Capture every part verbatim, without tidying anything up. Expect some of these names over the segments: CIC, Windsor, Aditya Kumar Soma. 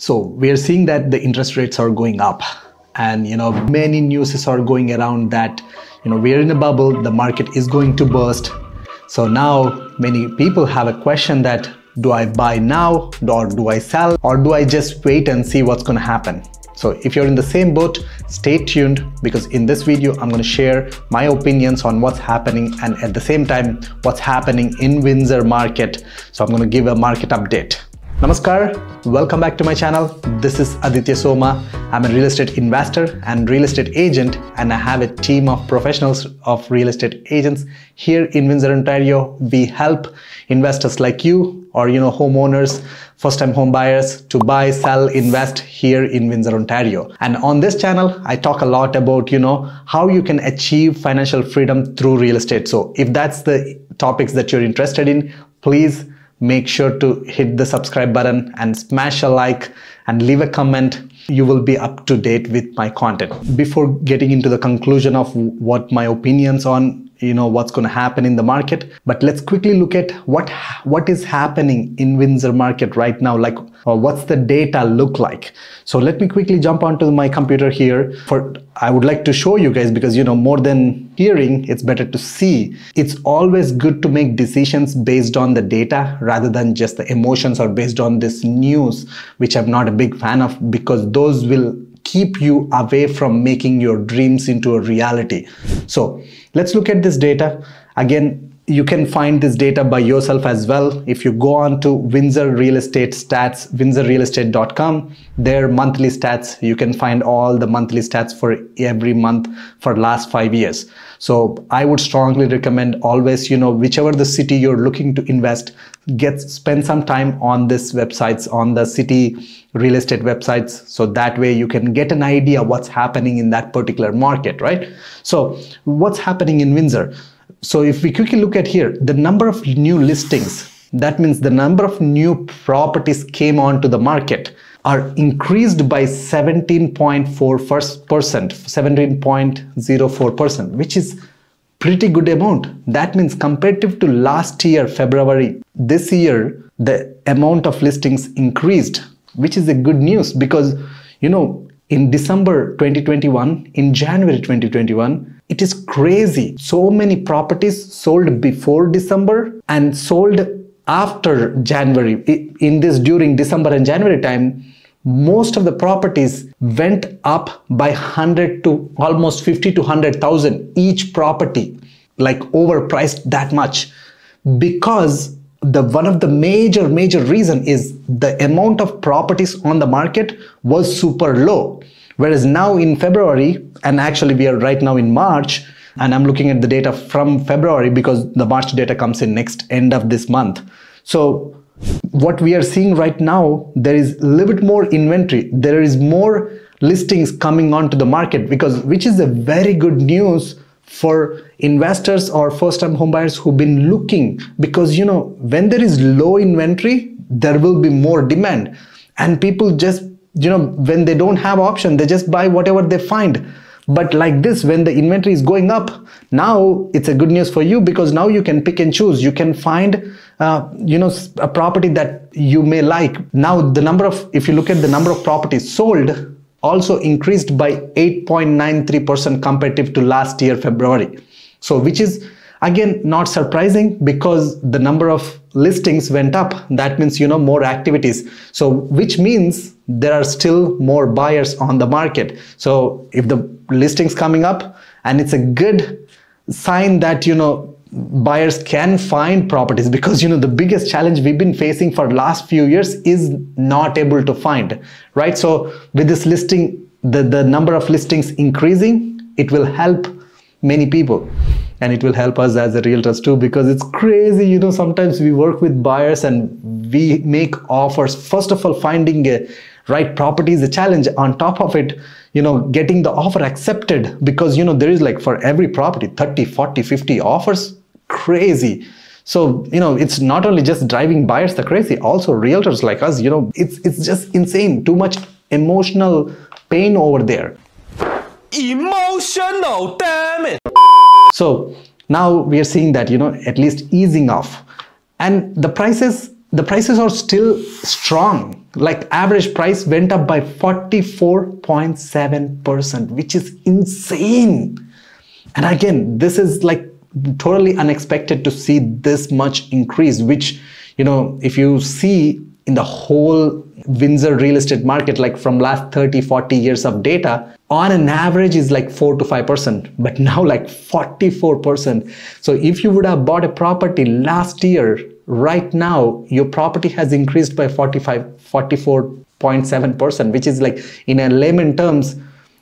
So we are seeing that the interest rates are going up, and you know, many news are going around that, you know, we are in a bubble, the market is going to burst. So now many people have a question that, do I buy now or do I sell, or do I just wait and see what's going to happen? So if you're in the same boat, stay tuned, because in this video I'm going to share my opinions on what's happening, and at the same time what's happening in Windsor market. So I'm going to give a market update. Namaskar, welcome back to my channel. This is Aditya Soma. I'm a real estate investor and real estate agent, and I have a team of professionals of real estate agents here in Windsor, Ontario. We help investors like you, or you know, homeowners, first-time home buyers, to buy, sell, invest here in Windsor, Ontario. And on this channel, I talk a lot about, you know, how you can achieve financial freedom through real estate. So if that's the topics that you're interested in, please make sure to hit the subscribe button and smash a like and leave a comment. You will be up to date with my content. Before getting into the conclusion of what my opinions on, you know, what's going to happen in the market, but let's quickly look at what what is happening in Windsor market right now, like, or what's the data look like. So let me quickly jump onto my computer here. For I would like to show you guys, because you know, more than hearing, it's better to see. It's always good to make decisions based on the data rather than just the emotions, or based on this news, which I'm not a big fan of, because those will keep you away from making your dreams into a reality. So let's look at this data. Again, you can find this data by yourself as well. If you go on to Windsor Real Estate Stats, windsor real estate dot com, their monthly stats, you can find all the monthly stats for every month for last five years. So I would strongly recommend always, you know, whichever the city you're looking to invest, get spend some time on this websites, on the city real estate websites, so that way you can get an idea what's happening in that particular market, right? So what's happening in Windsor? So if we quickly look at here, the number of new listings, that means the number of new properties came onto the market, are increased by seventeen point four percent, which is pretty good amount. That means comparative to last year, February, this year, the amount of listings increased, which is a good news, because, you know, in December twenty twenty-one, in January twenty twenty-one, it is crazy. So many properties sold before December and sold after January. In this, during December and January time, most of the properties went up by one hundred to almost fifty to one hundred thousand each property, like overpriced that much, because the one of the major major reason is the amount of properties on the market was super low. Whereas now in February, and actually we are right now in March, and I'm looking at the data from February, because the March data comes in next end of this month. So what we are seeing right now, there is a little bit more inventory. There is more listings coming onto the market, because which is a very good news for investors or first-time homebuyers who've been looking, because you know, when there is low inventory, there will be more demand, and people just, you know, when they don't have option, they just buy whatever they find. But like this, when the inventory is going up, now it's a good news for you, because now you can pick and choose. You can find, uh, you know, a property that you may like. Now the number of, if you look at the number of properties sold, also increased by eight point nine three percent comparative to last year, February. So which is again not surprising, because the number of listings went up. That means, you know, more activities. So which means there are still more buyers on the market. So if the listings coming up, and it's a good sign that, you know, buyers can find properties, because you know, the biggest challenge we've been facing for last few years is not able to find, right? So with this listing, the, the number of listings increasing, it will help many people, and it will help us as a realtors too, because it's crazy. You know, sometimes we work with buyers and we make offers. First of all, finding a right property is a challenge. On top of it, you know, getting the offer accepted, because you know, there is like for every property thirty, forty, fifty offers. Crazy. So you know, it's not only just driving buyers the crazy, also realtors like us, you know, it's it's just insane. Too much emotional pain over there. Emotional, damn it. So now we are seeing that, you know, at least easing off, and the prices the prices are still strong. like average price went up by forty-four point seven percent, which is insane. And again, this is like totally unexpected to see this much increase, which, you know, if you see in the whole Windsor real estate market, like from last thirty, forty years of data, on an average is like four to five percent, but now like forty-four percent. So if you would have bought a property last year, right now your property has increased by forty-five, forty-four point seven percent, which is like, in a layman terms,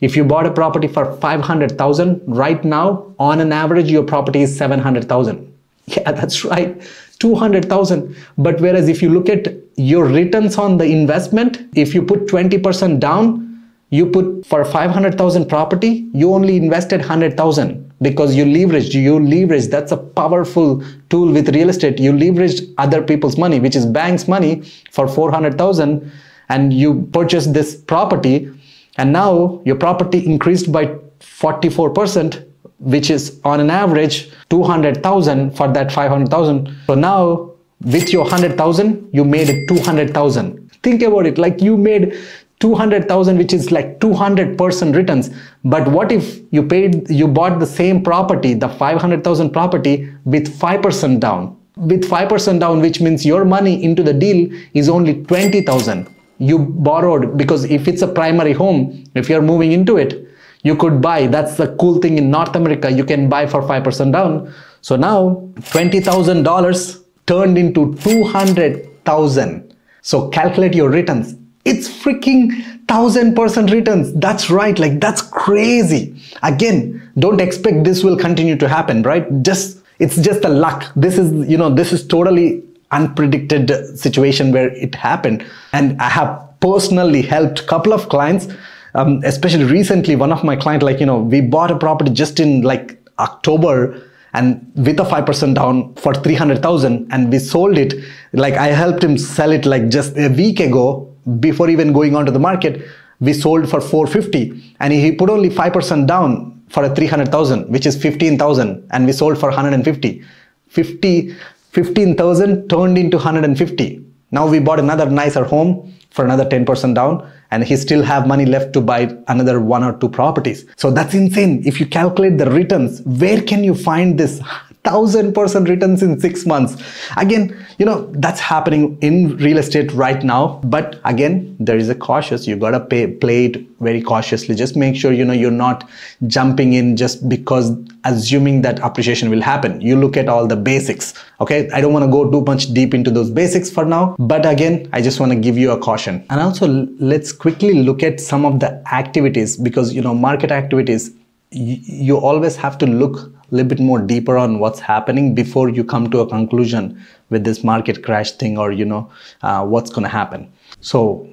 if you bought a property for five hundred thousand, right now on an average your property is seven hundred thousand. Yeah, that's right, two hundred thousand. But whereas if you look at your returns on the investment, if you put twenty percent down, you put for five hundred thousand property, you only invested one hundred thousand, because you leveraged, you leveraged. That's a powerful tool with real estate. You leveraged other people's money, which is banks' money, for four hundred thousand, and you purchased this property, and now your property increased by forty-four percent, which is on an average two hundred thousand for that five hundred thousand. So now with your one hundred thousand, you made it two hundred thousand. Think about it, like you made two hundred thousand, which is like two hundred percent returns. But what if you paid, you bought the same property, the five hundred thousand property, with five percent down? With five percent down, which means your money into the deal is only twenty thousand. You borrowed, because if it's a primary home, if you're moving into it, you could buy. That's the cool thing in North America. You can buy for five percent down. So now twenty thousand dollars turned into two hundred thousand. So calculate your returns. It's freaking one thousand percent returns. That's right, like that's crazy. Again, don't expect this will continue to happen, right? Just, it's just the luck. This is, you know, this is totally unpredicted situation where it happened. And I have personally helped a couple of clients, um, especially recently, one of my clients, like, you know, we bought a property just in like October, and with a five percent down for three hundred thousand, and we sold it. Like I helped him sell it like just a week ago, before even going onto the market. We sold for four fifty, and he put only five percent down for a three hundred thousand, which is fifteen thousand, and we sold for one hundred fifty. fifteen thousand turned into one hundred fifty. Now we bought another nicer home for another ten percent down, and he still have money left to buy another one or two properties. So that's insane. If you calculate the returns, where can you find this one thousand percent returns in six months? Again, you know, that's happening in real estate right now. But again, there is a cautious, you gotta pay, play it very cautiously. Just make sure, you know, you're not jumping in just because assuming that appreciation will happen. You look at all the basics, okay? I don't wanna go too much deep into those basics for now, but again, I just wanna give you a caution. And also let's quickly look at some of the activities, because, you know, market activities, you always have to look a little bit more deeper on what's happening before you come to a conclusion with this market crash thing, or, you know, uh, what's going to happen. So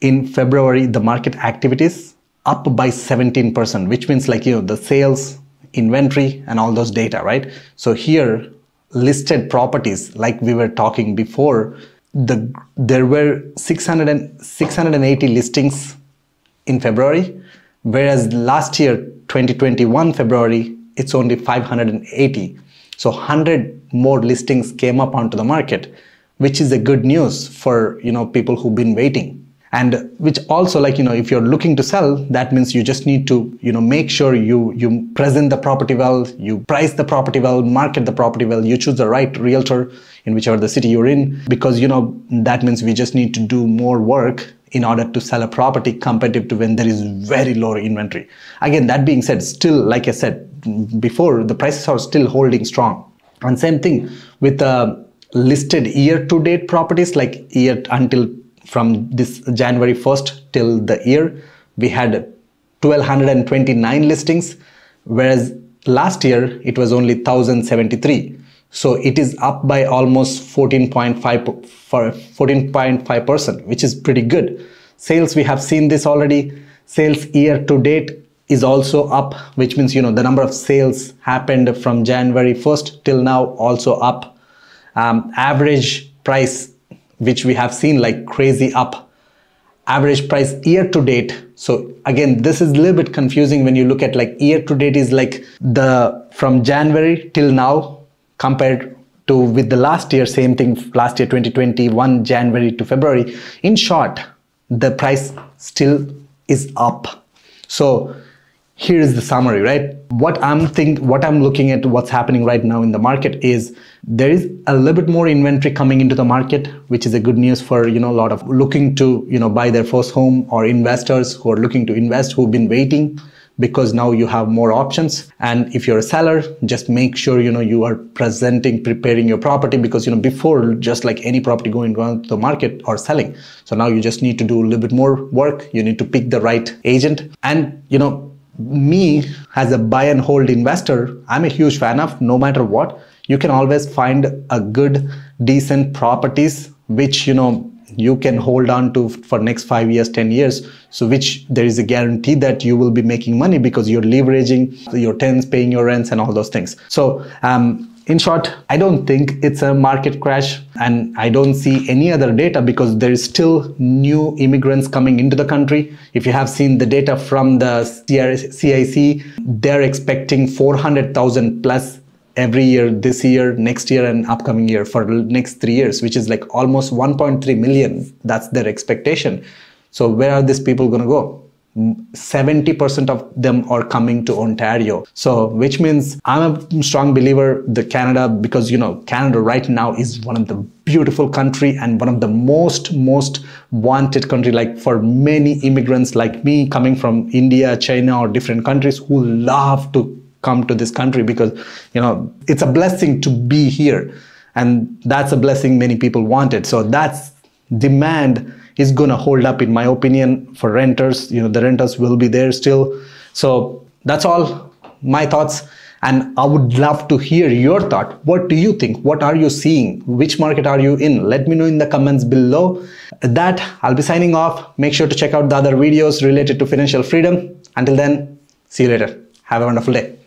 in February, the market activities up by seventeen percent, which means like, you know, the sales, inventory, and all those data, right? So here, listed properties, like we were talking before, the there were six hundred and, six hundred eighty listings in February, whereas last year, twenty twenty-one February, it's only five hundred eighty. So one hundred more listings came up onto the market, which is a good news for, you know, people who've been waiting. And which also, like, you know, if you're looking to sell, that means you just need to, you know, make sure you you present the property well, you price the property well, market the property well, you choose the right realtor in whichever the city you're in, because, you know, that means we just need to do more work in order to sell a property comparative to when there is very low inventory. Again, that being said, still, like I said before, the prices are still holding strong. And same thing with the uh, listed year-to-date properties, like year until from this January first till the year, we had one thousand two hundred twenty-nine listings, whereas last year it was only one thousand seventy-three. So it is up by almost fourteen point five percent, which is pretty good. Sales, we have seen this already. Sales year to date is also up, which means, you know, the number of sales happened from January first till now also up. Um, average price, which we have seen like crazy up. Average price year to date. So again, this is a little bit confusing when you look at like year to date is like the from January till now, compared to with the last year, same thing, last year twenty twenty-one, January to February. In short, the price still is up. So here is the summary, right? What I'm think, what I'm looking at, what's happening right now in the market is there is a little bit more inventory coming into the market, which is a good news for, you know, a lot of looking to, you know, buy their first home, or investors who are looking to invest, who've been waiting, because now you have more options. And if you're a seller, just make sure, you know, you are presenting, preparing your property, because, you know, before, just like any property going around the market or selling. So now you just need to do a little bit more work. You need to pick the right agent. And, you know, me as a buy and hold investor, I'm a huge fan of, no matter what, you can always find a good, decent properties, which, you know, you can hold on to for next five years, ten years, so which there is a guarantee that you will be making money because you're leveraging your tenants, paying your rents and all those things. So um in short, I don't think it's a market crash, and I don't see any other data, because there is still new immigrants coming into the country. If you have seen the data from the C I C, they're expecting four hundred thousand plus every year, this year, next year and upcoming year for the next three years, which is like almost one point three million. That's their expectation. So where are these people going to go? seventy percent of them are coming to Ontario. So which means I'm a strong believer the Canada, because, you know, Canada right now is one of the beautiful country and one of the most most wanted country, like for many immigrants like me coming from India, China or different countries who love to come to this country, because, you know, it's a blessing to be here, and that's a blessing many people wanted. So that's demand is going to hold up, in my opinion, for renters. You know, the renters will be there still. So that's all my thoughts, and I would love to hear your thought. What do you think? What are you seeing? Which market are you in? Let me know in the comments below. With that, I'll be signing off. Make sure to check out the other videos related to financial freedom. Until then, see you later. Have a wonderful day.